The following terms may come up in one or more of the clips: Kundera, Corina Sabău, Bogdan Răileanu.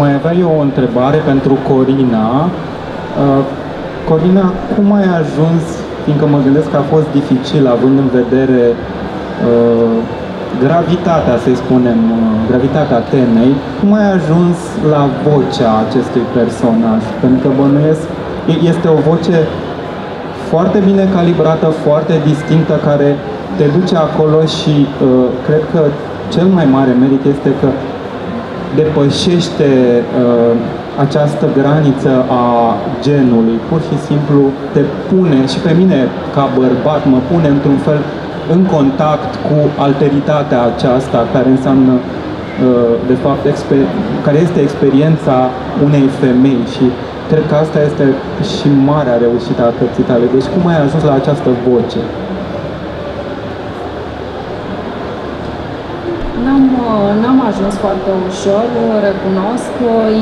mai avea eu o întrebare pentru Corina. Corina, cum ai ajuns, fiindcă mă gândesc că a fost dificil, având în vedere gravitatea, să spunem, gravitatea temei, cum ai ajuns la vocea acestui personaj? Pentru că bănuiesc, este o voce foarte bine calibrată, foarte distinctă, care te duce acolo și cred că cel mai mare merit este că depășește această graniță a genului. Pur și simplu te pune, și pe mine ca bărbat, mă pune într-un fel în contact cu alteritatea aceasta, care înseamnă de fapt care este experiența unei femei, și cred că asta este și marea reușită a cărții tale. Deci cum ai ajuns la această voce? N-am ajuns foarte ușor, recunosc.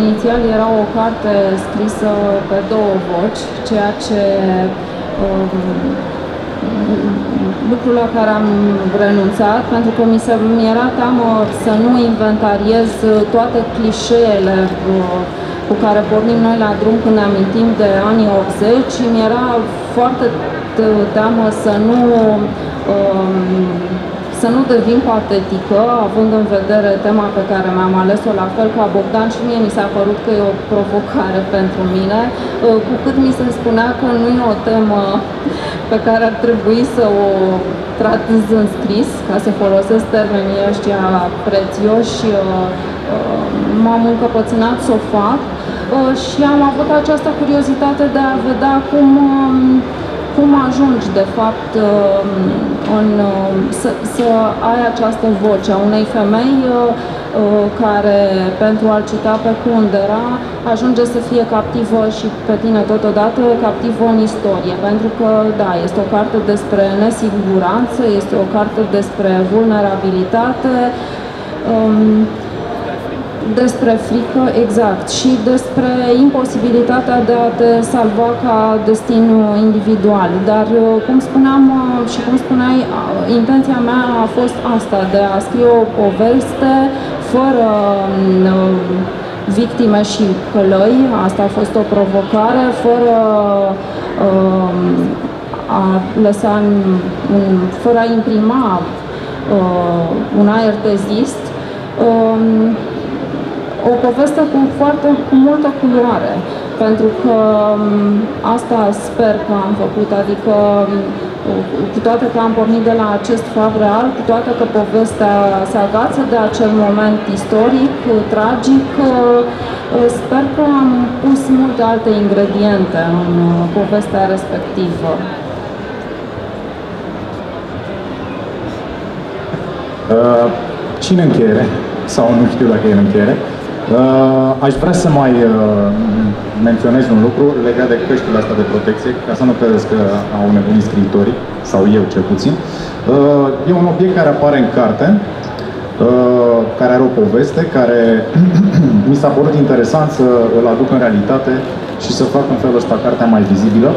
Inițial era o carte scrisă pe două voci, ceea ce lucrul la care am renunțat, pentru că mi era teamă să nu inventariez toate clișeele cu care pornim noi la drum când ne amintim de anii 80 și mi-era foarte teamă să nu devin patetică, având în vedere tema pe care mi-am ales-o, la fel ca Bogdan, și mie mi s-a părut că e o provocare pentru mine, cu cât mi se spunea că nu e o temă pe care ar trebui să o tratez în scris, ca să folosesc termenii ăștia prețioși, m-am încăpățânat să o fac și am avut această curiozitate de a vedea cum ajungi, de fapt, să ai această voce a unei femei care, pentru a-l cita pe Kundera, ajunge să fie captivă și pe tine totodată, captivă în istorie. Pentru că, da, este o carte despre nesiguranță, este o carte despre vulnerabilitate, despre frică, exact, și despre imposibilitatea de a te salva ca destin individual. Dar, cum spuneam și cum spuneai, intenția mea a fost asta, de a scrie o poveste fără victime și călăi. Asta a fost o provocare, fără a lăsa, fără a imprima un aer tezist. O poveste cu multă culoare, pentru că asta sper că am făcut, adică cu toate că am pornit de la acest fapt real, cu toate că povestea se agață de acel moment istoric, tragic, sper că am pus multe alte ingrediente în povestea respectivă. Cine încheiere? Sau nu știu dacă e în încheiere. Aș vrea să mai menționez un lucru legat de căștile astea de protecție, ca să nu credeți că au nebunit scriitorii, sau eu cel puțin. E un obiect care apare în carte, care are o poveste, care mi s-a părut interesant să îl aduc în realitate și să fac în felul ăsta cartea mai vizibilă.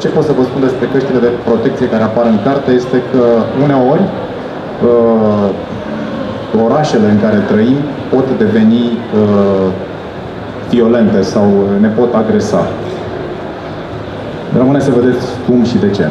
Ce pot să vă spun despre căștile de protecție care apar în carte este că uneori orașele în care trăim pot deveni violente sau ne pot agresa. Rămâne să vedeți cum și de ce.